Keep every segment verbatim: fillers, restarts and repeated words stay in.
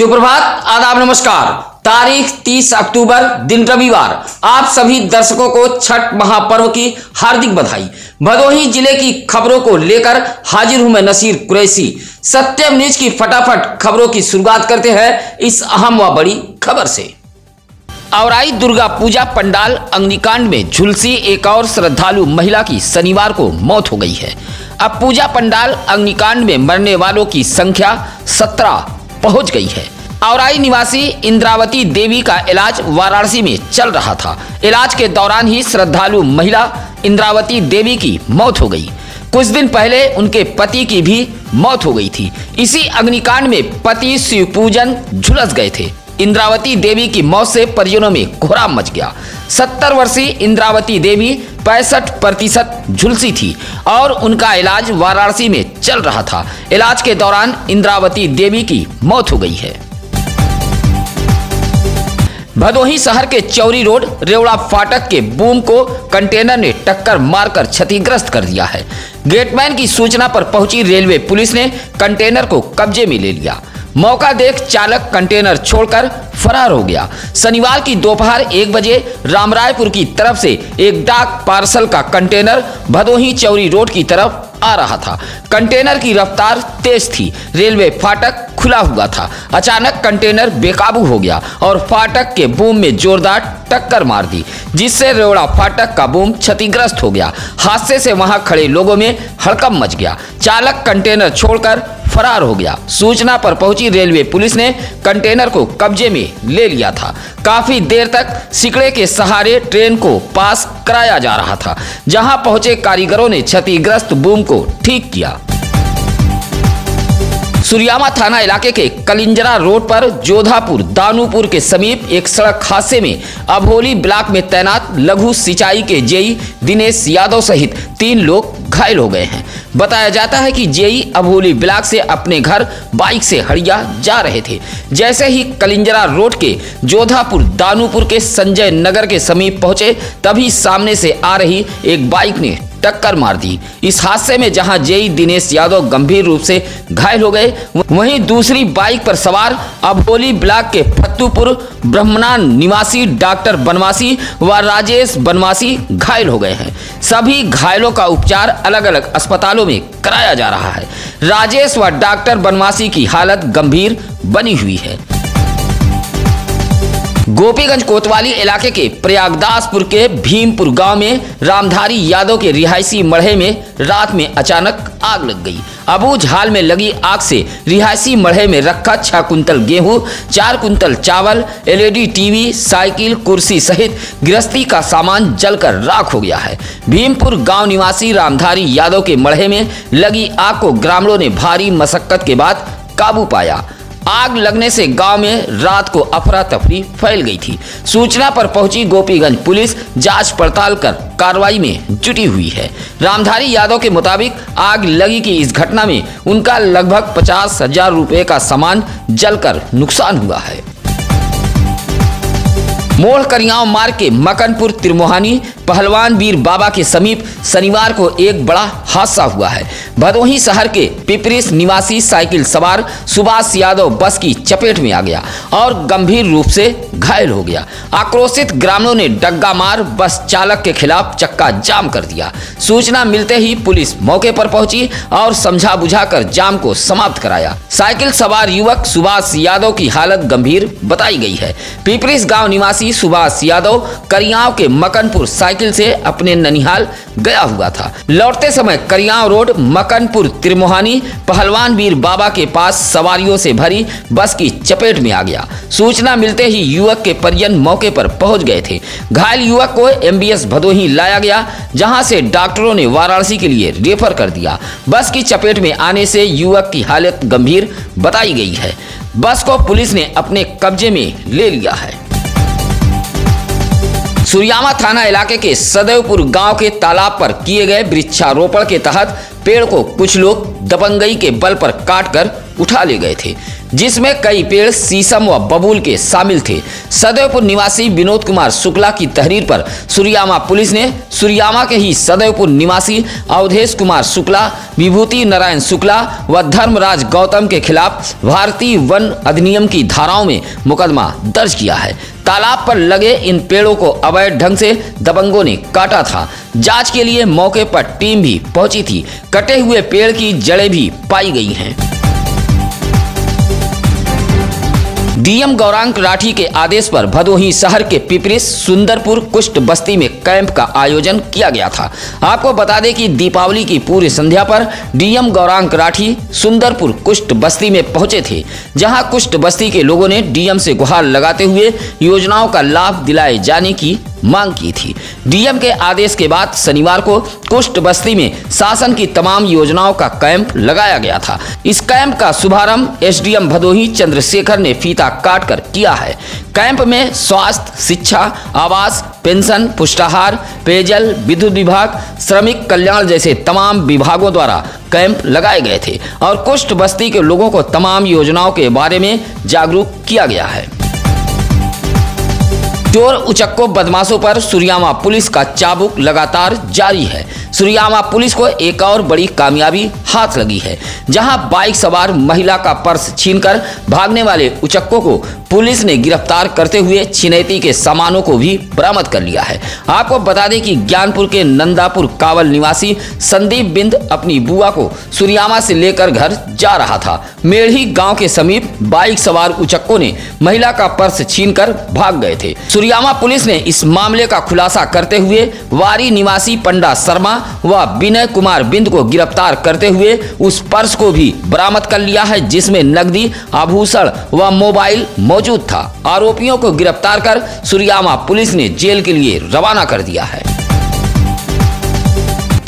सुप्रभात, आदाब, नमस्कार। तारीख तीस अक्टूबर, दिन रविवार। आप सभी दर्शकों को छठ महापर्व की हार्दिक बधाई। भदोही जिले की खबरों को लेकर हाजिर हूं मैं नसीर कुरैशी। सत्यम न्यूज की फटाफट खबरों की शुरुआत करते हैं इस अहम व बड़ी खबर से। औराई दुर्गा पूजा पंडाल अग्निकांड में झुलसी एक और श्रद्धालु महिला की शनिवार को मौत हो गई है। अब पूजा पंडाल अग्निकांड में मरने वालों की संख्या सत्रह पहुंच गई है। औराई निवासी इंद्रावती देवी का इलाज वाराणसी में चल रहा था। इलाज के दौरान ही श्रद्धालु महिला इंद्रावती देवी की मौत हो गई। कुछ दिन पहले उनके पति की भी मौत हो गई थी। इसी अग्निकांड में पति शिव पूजन झुलस गए थे। इंद्रावती देवी की मौत से परिजनों में कोहराम मच गया। सत्तर वर्षीय इंद्रावती देवी पैंसठ प्रतिशत झुलसी थी और उनका इलाज वाराणसी में चल रहा था। इलाज के दौरान इंद्रावती देवी की मौत हो गई है। भदोही शहर के चौरी रोड रेवड़ा फाटक के बूम को कंटेनर ने टक्कर मारकर क्षतिग्रस्त कर दिया है। गेटमैन की सूचना पर पहुंची रेलवे पुलिस ने कंटेनर को कब्जे में ले लिया। मौका देख चालक कंटेनर छोड़कर फरार हो गया। शनिवार की दोपहर एक बजे रामरायपुर की तरफ से एक डाक पार्सल का कंटेनर भदोही चौरी रोड की तरफ आ रहा था। कंटेनर की रफ्तार तेज थी। रेलवे फाटक खुला हुआ था। अचानक कंटेनर बेकाबू हो गया और फाटक के बूम में जोरदार टक्कर मार दी, जिससे रेवड़ा फाटक का बूम क्षतिग्रस्त हो गया। हादसे से वहां खड़े लोगों में हड़कंप मच गया। चालक कंटेनर छोड़कर फरार हो गया। सूचना पर पहुंची रेलवे पुलिस ने कंटेनर को कब्जे में ले लिया था। काफी देर तक सिकड़े के सहारे ट्रेन को पास कराया जा रहा था, जहां पहुंचे कारीगरों ने क्षतिग्रस्त बूम को ठीक किया। सुरियावा थाना इलाके के कलिंजरा रोड पर जोधापुर दानूपुर के समीप एक सड़क हादसे में अभोली ब्लॉक में तैनात लघु सिंचाई के जेई दिनेश यादव सहित तीन लोग घायल हो गए हैं। बताया जाता है कि जेई अभोली ब्लॉक से अपने घर बाइक से हड़िया जा रहे थे। जैसे ही कलिंजरा रोड के जोधापुर दानूपुर के संजय नगर के समीप पहुंचे, तभी सामने से आ रही एक बाइक ने टक्कर मार दी। इस हादसे में जहां जेई दिनेश यादव गंभीर रूप से घायल हो गए, वहीं दूसरी बाइक पर सवार अभोली ब्लॉक के फत्तूपुर ब्रह्मनान निवासी डॉक्टर बनवासी व राजेश बनवासी घायल हो गए हैं। सभी घायलों का उपचार अलग अलग अस्पतालों में कराया जा रहा है। राजेश व डॉक्टर बनवासी की हालत गंभीर बनी हुई है। गोपीगंज कोतवाली इलाके के प्रयागदासपुर के भीमपुर गांव में रामधारी यादव के रिहायशी मढ़े में रात में अचानक आग लग गई। अबूझहाल में लगी आग से रिहायशी मढ़े में रखा छह कुंतल गेहूं, चार कुंतल चावल, एलईडी टीवी, साइकिल, कुर्सी सहित गृहस्थी का सामान जलकर राख हो गया है। भीमपुर गांव निवासी रामधारी यादव के मढ़े में लगी आग को ग्रामीणों ने भारी मशक्कत के बाद काबू पाया। आग लगने से गांव में रात को अफरा तफरी फैल गई थी। सूचना पर पहुंची गोपीगंज पुलिस जांच पड़ताल कर कार्रवाई में जुटी हुई है। रामधारी यादव के मुताबिक आग लगी की इस घटना में उनका लगभग पचास हजार रुपये का सामान जलकर नुकसान हुआ है। मोड़ करियांव मार्ग के मकनपुर त्रिमोहानी पहलवान वीर बाबा के समीप शनिवार को एक बड़ा हादसा हुआ है। भदोही शहर के पिपरिस निवासी साइकिल सवार सुभाष यादव बस की चपेट में आ गया और गंभीर रूप से घायल हो गया। आक्रोशित ग्रामीणों ने डग्गा मार बस चालक के खिलाफ चक्का जाम कर दिया। सूचना मिलते ही पुलिस मौके पर पहुंची और समझा बुझाकर जाम को समाप्त कराया। साइकिल सवार युवक सुभाष यादव की हालत गंभीर बताई गई है। पिपरिस गाँव निवासी सुभाष यादव करियांव के मकनपुर साइकिल से अपने ननिहाल गया हुआ था। लौटते समय करियांव रोड मकनपुर त्रिमोहानी पहलवान वीर बाबा के पास सवारियों से भरी बस की चपेट में आ गया। सूचना मिलते ही युवक के परिजन मौके पर पहुंच गए थे। घायल युवक को एमबीएस भदोही लाया गया, जहां से डॉक्टरों ने वाराणसी के लिए रेफर कर दिया। बस की चपेट में आने से युवक की हालत गंभीर बताई गई है। बस को पुलिस ने अपने कब्जे में ले लिया है। सुरियावा थाना इलाके के सदैवपुर गांव के तालाब पर किए गए वृक्षारोपण के तहत पेड़ को कुछ लोग दबंगई के बल पर काटकर उठा ले गए थे। जिसमें कई पेड़ शीशम व बबूल के शामिल थे। सदैवपुर निवासी विनोद कुमार शुक्ला की तहरीर पर सुरियामा पुलिस ने सुरियामा के ही सदैवपुर निवासी अवधेश कुमार शुक्ला, विभूति नारायण शुक्ला व धर्मराज गौतम के खिलाफ भारतीय वन अधिनियम की धाराओं में मुकदमा दर्ज किया है। तालाब पर लगे इन पेड़ों को अवैध ढंग से दबंगों ने काटा था। जांच के लिए मौके पर टीम भी पहुंची थी। कटे हुए पेड़ की जड़ें भी पाई गई हैं। डीएम गौरांग राठी के आदेश पर भदोही शहर के पिपरिस सुंदरपुर कुष्ठ बस्ती में कैंप का आयोजन किया गया था। आपको बता दें कि दीपावली की पूर्व संध्या पर डीएम गौरांग राठी सुंदरपुर कुष्ठ बस्ती में पहुंचे थे, जहां कुष्ठ बस्ती के लोगों ने डीएम से गुहार लगाते हुए योजनाओं का लाभ दिलाए जाने की मांग की थी। डीएम के आदेश के बाद शनिवार को कुष्ठ बस्ती में शासन की तमाम योजनाओं का कैंप लगाया गया था। इस कैंप का शुभारंभ एसडीएम भदोही चंद्रशेखर ने फीता काट कर किया है। कैंप में स्वास्थ्य, शिक्षा, आवास, पेंशन, पुष्टाहार, पेयजल, विद्युत विभाग, श्रमिक कल्याण जैसे तमाम विभागों द्वारा कैंप लगाए गए थे और कुष्ठ बस्ती के लोगों को तमाम योजनाओं के बारे में जागरूक किया गया है। चोर उचक्को बदमाशों पर सुरियामा पुलिस का चाबुक लगातार जारी है। सुरियामा पुलिस को एक और बड़ी कामयाबी हाथ लगी है, जहां बाइक सवार महिला का पर्स छीनकर भागने वाले उचक्कों को पुलिस ने गिरफ्तार करते हुए छिनैती के सामानों को भी बरामद कर लिया है। आपको बता दें कि ज्ञानपुर के नंदापुर कावल निवासी संदीप बिंद अपनी बुआ को सुरियामा से लेकर घर जा रहा था। मेढ़ी गांव के समीप बाइक सवार उचक्कों ने महिला का पर्स छीनकर भाग गए थे। सुरियामा पुलिस ने इस मामले का खुलासा करते हुए वारी निवासी पंडा शर्मा व विनय कुमार बिंद को गिरफ्तार करते हुए उस पर्स को भी बरामद कर लिया है, जिसमें नकदी, आभूषण व मोबाइल मौजूद था। आरोपियों को गिरफ्तार कर सुरियामा पुलिस ने जेल के लिए रवाना कर दिया है।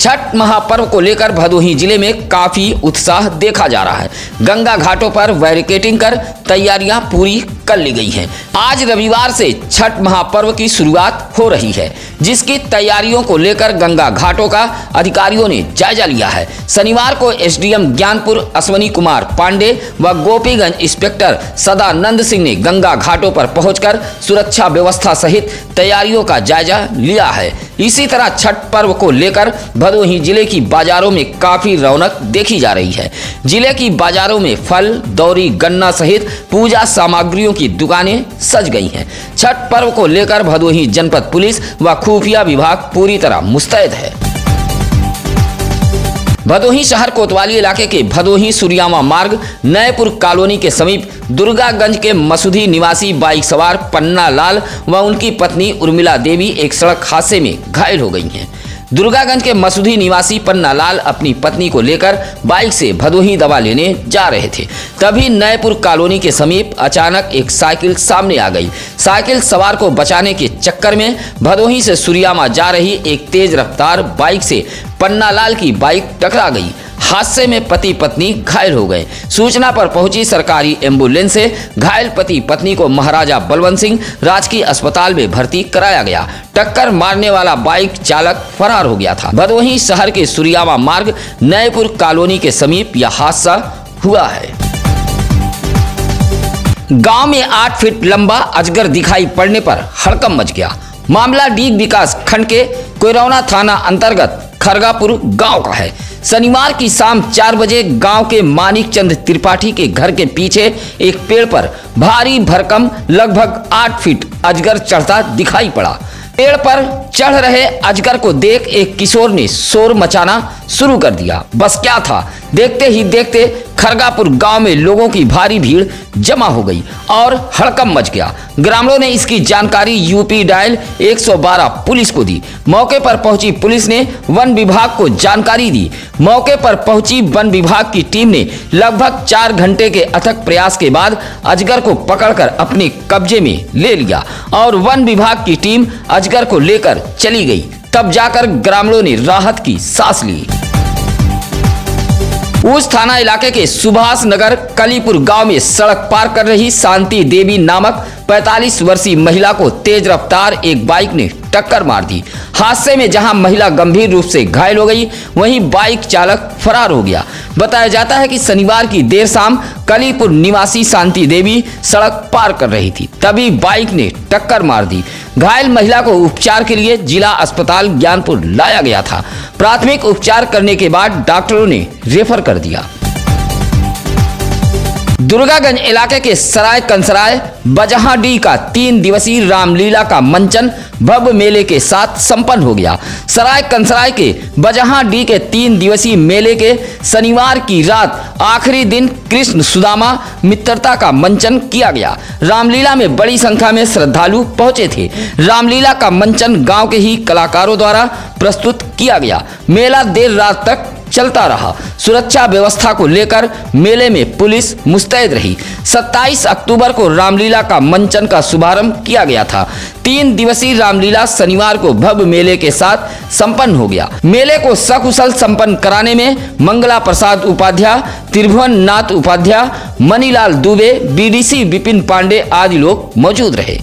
छठ महापर्व को लेकर भदोही जिले में काफी उत्साह देखा जा रहा है। गंगा घाटों पर बैरिकेटिंग कर तैयारियां पूरी कर ली गई हैं। आज रविवार से छठ महापर्व की शुरुआत हो रही है, जिसकी तैयारियों को लेकर गंगा घाटों का अधिकारियों ने जायजा लिया है। शनिवार को एसडीएम ज्ञानपुर अश्वनी कुमार पांडे व गोपीगंज इंस्पेक्टर सदानंद सिंह ने गंगा घाटों पर पहुंचकर सुरक्षा व्यवस्था सहित तैयारियों का जायजा लिया है। इसी तरह छठ पर्व को लेकर भदोही जिले की बाजारों में काफी रौनक देखी जा रही है। जिले की बाजारों में फल, दौरी, गन्ना सहित पूजा सामग्रियों की दुकानें सज गई हैं। छठ पर्व को लेकर भदोही जनपद पुलिस व खुफिया विभाग पूरी तरह मुस्तैद है। भदोही शहर कोतवाली इलाके के भदोही सुरियामा मार्ग नयपुर कॉलोनी के समीप दुर्गागंज के मसूदी निवासी बाइक सवार पन्ना लाल व उनकी पत्नी उर्मिला देवी एक सड़क हादसे में घायल हो गई हैं। दुर्गागंज के मसूदी निवासी पन्ना लाल अपनी पत्नी को लेकर बाइक से भदोही दवा लेने जा रहे थे, तभी नयपुर कॉलोनी के समीप अचानक एक साइकिल सामने आ गई। साइकिल सवार को बचाने के चक्कर में भदोही से सुरियामा जा रही एक तेज रफ्तार बाइक से पन्ना लाल की बाइक टकरा गई। हादसे में पति पत्नी घायल हो गए। सूचना पर पहुंची सरकारी एम्बुलेंस से घायल पति पत्नी को महाराजा बलवंत सिंह राजकीय अस्पताल में भर्ती कराया गया। टक्कर मारने वाला बाइक चालक फरार हो गया था। भदोही शहर के सुरियावा मार्ग नयपुर कॉलोनी के समीप यह हादसा हुआ है। गांव में आठ फीट लंबा अजगर दिखाई पड़ने पर हड़कंप मच गया। मामला डीग विकास खंड के कोयरौना थाना अंतर्गत खरगापुर गांव का है। शनिवार की शाम चार बजे गांव के मानिक चंद त्रिपाठी के घर के पीछे एक पेड़ पर भारी भरकम लगभग आठ फीट अजगर चढ़ता दिखाई पड़ा। पेड़ पर चढ़ रहे अजगर को देख एक किशोर ने शोर मचाना शुरू कर दिया। बस क्या था, देखते ही देखते खरगापुर गांव में लोगों की भारी भीड़ जमा हो गई और हड़कंप मच गया। ग्रामीणों ने इसकी जानकारी यूपी डायल एक सौ बारह पुलिस को दी। मौके पर पहुंची पुलिस ने वन विभाग को जानकारी दी। मौके पर पहुंची वन विभाग की टीम ने लगभग चार घंटे के अथक प्रयास के बाद अजगर को पकड़कर अपने कब्जे में ले लिया और वन विभाग की टीम अजगर को लेकर चली गई। तब जाकर ग्रामीणों ने राहत की सांस ली। उस थाना इलाके के सुभाष नगर कलीपुर गांव में सड़क पार कर रही शांति देवी नामक पैंतालीस वर्षीय महिला को तेज रफ्तार एक बाइक ने टक्कर मार दी। हादसे में जहां महिला गंभीर रूप से घायल हो गई, वहीं बाइक चालक फरार हो गया। बताया जाता है कि शनिवार की देर शाम कलीपुर निवासी शांति देवी सड़क पार कर रही थी, तभी बाइक ने टक्कर मार दी। घायल महिला को उपचार के लिए जिला अस्पताल ज्ञानपुर लाया गया था। प्राथमिक उपचार करने के बाद डॉक्टरों ने रेफर कर दिया। दुर्गागंज इलाके के सराय कंसराय बजहाडी का तीन दिवसीय रामलीला का मंचन भव्य मेले के साथ संपन्न हो गया। सराय कंसराय के बजहाडी के तीन दिवसीय मेले के शनिवार की रात आखिरी दिन कृष्ण सुदामा मित्रता का मंचन किया गया। रामलीला में बड़ी संख्या में श्रद्धालु पहुंचे थे। रामलीला का मंचन गांव के ही कलाकारों द्वारा प्रस्तुत किया गया। मेला देर रात तक चलता रहा। सुरक्षा व्यवस्था को लेकर मेले में पुलिस मुस्तैद रही। सत्ताईस अक्टूबर को रामलीला का मंचन का शुभारंभ किया गया था। तीन दिवसीय रामलीला शनिवार को भव्य मेले के साथ संपन्न हो गया। मेले को सकुशल संपन्न कराने में मंगला प्रसाद उपाध्याय, त्रिभुवन नाथ उपाध्याय, मनीलाल दुबे, बीडीसी विपिन पांडे आदि लोग मौजूद रहे।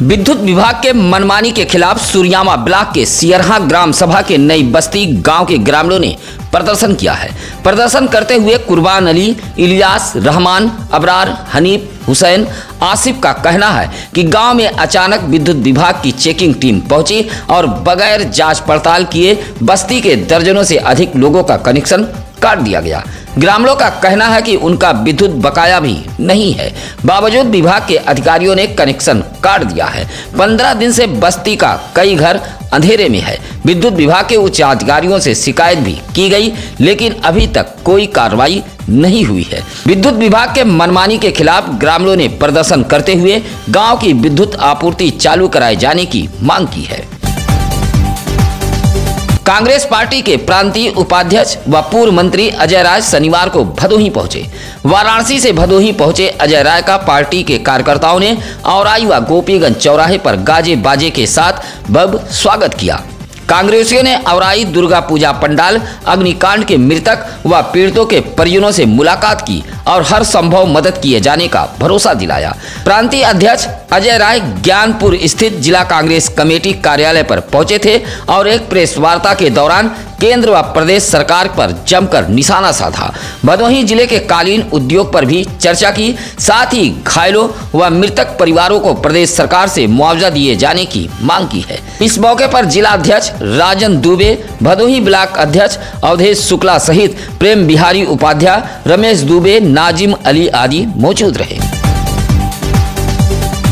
विद्युत विभाग के मनमानी के खिलाफ सूर्यावा ब्लॉक के सियरहा ग्राम सभा के नई बस्ती गांव के ग्रामीणों ने प्रदर्शन किया है। प्रदर्शन करते हुए कुर्बान अली, इलियास, रहमान, अबरार, हनीफ, हुसैन, आसिफ का कहना है कि गांव में अचानक विद्युत विभाग की चेकिंग टीम पहुंची और बगैर जांच पड़ताल किए बस्ती के दर्जनों से अधिक लोगों का कनेक्शन काट दिया गया। ग्रामीणों का कहना है कि उनका विद्युत बकाया भी नहीं है, बावजूद विभाग के अधिकारियों ने कनेक्शन काट दिया है। पंद्रह दिन से बस्ती का कई घर अंधेरे में है। विद्युत विभाग के उच्च अधिकारियों से शिकायत भी की गई, लेकिन अभी तक कोई कार्रवाई नहीं हुई है। विद्युत विभाग के मनमानी के खिलाफ ग्रामीणों ने प्रदर्शन करते हुए गाँव की विद्युत आपूर्ति चालू कराए जाने की मांग की है। कांग्रेस पार्टी के प्रांतीय उपाध्यक्ष व पूर्व मंत्री अजय राय शनिवार को भदोही पहुंचे। वाराणसी से भदोही पहुंचे अजय राय का पार्टी के कार्यकर्ताओं ने औराई व गोपीगंज चौराहे पर गाजे बाजे के साथ भव्य स्वागत किया। कांग्रेसियों ने औराई दुर्गा पूजा पंडाल अग्निकांड के मृतक व पीड़ितों के परिजनों से मुलाकात की और हर संभव मदद किए जाने का भरोसा दिलाया। प्रांतीय अध्यक्ष अजय राय ज्ञानपुर स्थित जिला कांग्रेस कमेटी कार्यालय पर पहुंचे थे और एक प्रेस वार्ता के दौरान केंद्र व प्रदेश सरकार पर जमकर निशाना साधा। भदोही जिले के कालीन उद्योग पर भी चर्चा की, साथ ही घायलों व मृतक परिवारों को प्रदेश सरकार से मुआवजा दिए जाने की मांग की है। इस मौके पर जिला अध्यक्ष राजन दुबे, भदोही ब्लॉक अध्यक्ष अवधेश शुक्ला सहित प्रेम बिहारी उपाध्याय, रमेश दुबे, नाजिम अली आदि मौजूद रहे।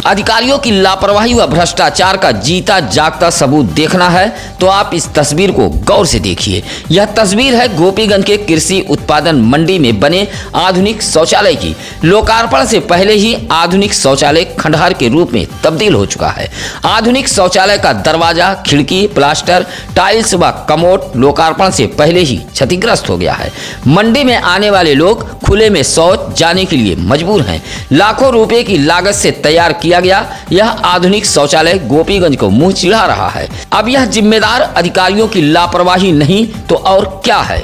अधिकारियों की लापरवाही व भ्रष्टाचार का जीता जागता सबूत देखना है तो आप इस तस्वीर को गौर से देखिए। यह तस्वीर है गोपीगंज के कृषि उत्पादन मंडी में बने आधुनिक शौचालय की। लोकार्पण से पहले ही आधुनिक शौचालय खंडहर के रूप में तब्दील हो चुका है। आधुनिक शौचालय का दरवाजा, खिड़की, प्लास्टर, टाइल्स व कमोड लोकार्पण से पहले ही क्षतिग्रस्त हो गया है। मंडी में आने वाले लोग खुले में शौच जाने के लिए मजबूर हैं। लाखों रुपए की लागत से तैयार किया गया यह आधुनिक शौचालय गोपीगंज को मुंह चिढ़ा रहा है। अब यह जिम्मेदार अधिकारियों की लापरवाही नहीं तो और क्या है।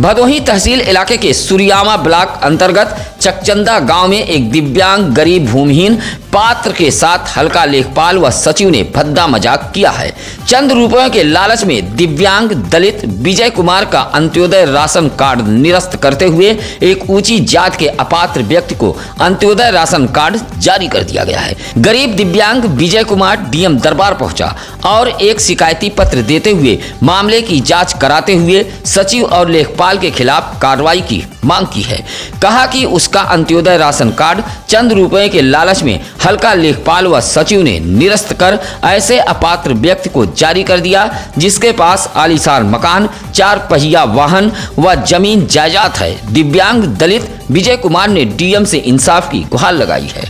भदोही तहसील इलाके के सूर्यावा ब्लॉक अंतर्गत चकचंदा गांव में एक दिव्यांग, गरीब, भूमिहीन पात्र के साथ हल्का लेखपाल व सचिव ने भद्दा मजाक किया है। चंद रुपयों के लालच में दिव्यांग दलित विजय कुमार का अंत्योदय राशन कार्ड निरस्त करते हुए एक ऊंची जात के अपात्र व्यक्ति को अंत्योदय राशन कार्ड जारी कर दिया गया है। गरीब दिव्यांग विजय कुमार डीएम दरबार पहुंचा और एक शिकायती पत्र देते हुए मामले की जाँच कराते हुए सचिव और लेखपाल के खिलाफ कार्रवाई की मांग की है। कहा कि उसका अंत्योदय राशन कार्ड चंद रुपए के लालच में हल्का लेखपाल व सचिव ने निरस्त कर ऐसे अपात्र व्यक्ति को जारी कर दिया जिसके पास आलीशान मकान, चार पहिया वाहन व जमीन जायदाद है। दिव्यांग दलित विजय कुमार ने डीएम से इंसाफ की गुहार लगाई है।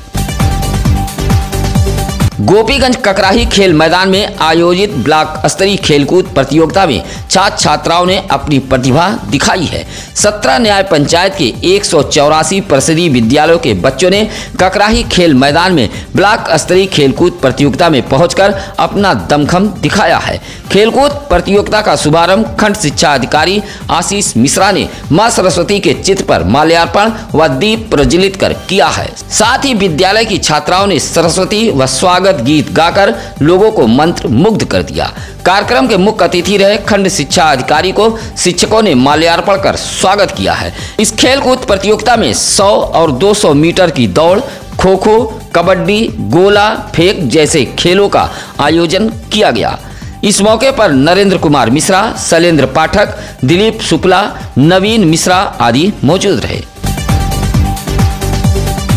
गोपीगंज ककराही खेल मैदान में आयोजित ब्लॉक स्तरीय खेलकूद प्रतियोगिता में छात्र छात्राओं ने अपनी प्रतिभा दिखाई है। सत्रह न्याय पंचायत के एक सौ चौरासी परिषदीय विद्यालयों के बच्चों ने ककराही खेल मैदान में ब्लॉक स्तरीय खेलकूद प्रतियोगिता में पहुंचकर अपना दमखम दिखाया है। खेलकूद प्रतियोगिता का शुभारंभ खंड शिक्षा अधिकारी आशीष मिश्रा ने माँ सरस्वती के चित्र पर माल्यार्पण व दीप प्रज्वलित कर किया है। साथ ही विद्यालय की छात्राओं ने सरस्वती व स्वागत गीत गाकर लोगों को मंत्र मुग्ध कर दिया। कार्यक्रम के मुख्य अतिथि रहे खंड शिक्षा अधिकारी को शिक्षकों ने माल्यार्पण कर स्वागत किया है। इस खेलकूद प्रतियोगिता में सौ और दो सौ मीटर की दौड़, खो खो, कबड्डी, गोला फेंक जैसे खेलों का आयोजन किया गया। इस मौके पर नरेंद्र कुमार मिश्रा, शैलेंद्र पाठक, दिलीप शुक्ला, नवीन मिश्रा आदि मौजूद रहे।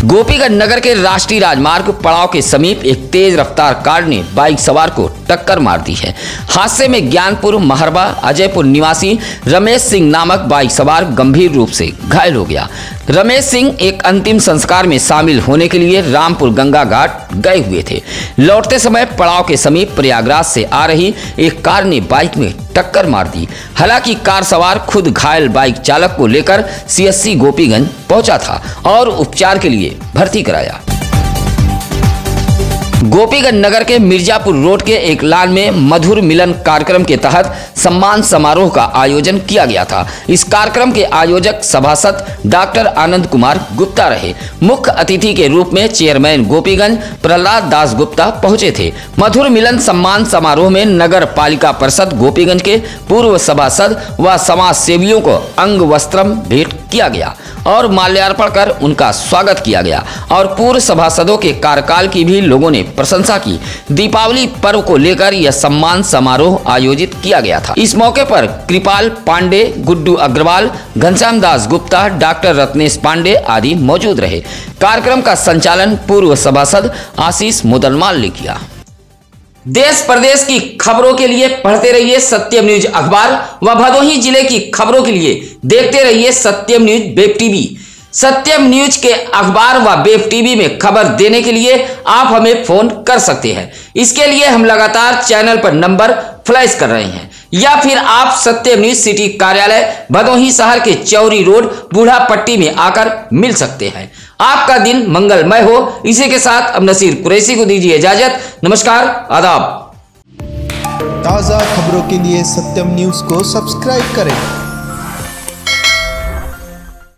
गोपीगंज नगर के राष्ट्रीय राजमार्ग पड़ाव के समीप एक तेज रफ्तार कार ने बाइक सवार को टक्कर मार दी है। हादसे में ज्ञानपुर महरबा अजयपुर निवासी रमेश सिंह नामक बाइक सवार गंभीर रूप से घायल हो गया। रमेश सिंह एक अंतिम संस्कार में शामिल होने के लिए रामपुर गंगा घाट गए हुए थे। लौटते समय पड़ाव के समीप प्रयागराज से आ रही एक कार ने बाइक में टक्कर मार दी। हालांकि कार सवार खुद घायल बाइक चालक को लेकर सीएससी गोपीगंज पहुंचा था और उपचार के लिए भर्ती कराया। गोपीगंज नगर के मिर्जापुर रोड के एक लान में मधुर मिलन कार्यक्रम के तहत सम्मान समारोह का आयोजन किया गया था। इस कार्यक्रम के आयोजक सभासद डॉक्टर आनंद कुमार गुप्ता रहे। मुख्य अतिथि के रूप में चेयरमैन गोपीगंज प्रहलाद दास गुप्ता पहुंचे थे। मधुर मिलन सम्मान समारोह में नगर पालिका परिषद गोपीगंज के पूर्व सभासद व समाज सेवियों को अंग वस्त्रम भेंट किया गया और माल्यार्पण कर उनका स्वागत किया गया और पूर्व सभासदों के कार्यकाल की भी लोगों ने प्रशंसा की। दीपावली पर्व को लेकर यह सम्मान समारोह आयोजित किया गया था। इस मौके पर कृपाल पांडे, गुड्डू अग्रवाल, घनश्याम दास गुप्ता, डॉक्टर रत्नेश पांडे आदि मौजूद रहे। कार्यक्रम का संचालन पूर्व सभासद आशीष मुदलमाल ने किया। देश प्रदेश की खबरों के लिए पढ़ते रहिए सत्यम न्यूज अखबार व भदोही जिले की खबरों के लिए देखते रहिए Satyam news web TV. Satyam news के अखबार व वेब टीवी में खबर देने के लिए आप हमें फोन कर सकते हैं। इसके लिए हम लगातार चैनल पर नंबर फ्लैश कर रहे हैं या फिर आप सत्यम न्यूज सिटी कार्यालय भदोही शहर के चौरी रोड बूढ़ा पट्टी में आकर मिल सकते हैं। आपका दिन मंगलमय हो, इसी के साथ अब नसीर कुरैशी को दीजिए इजाजत। नमस्कार, आदाब। ताज़ा खबरों के लिए सत्यम न्यूज को सब्सक्राइब करें।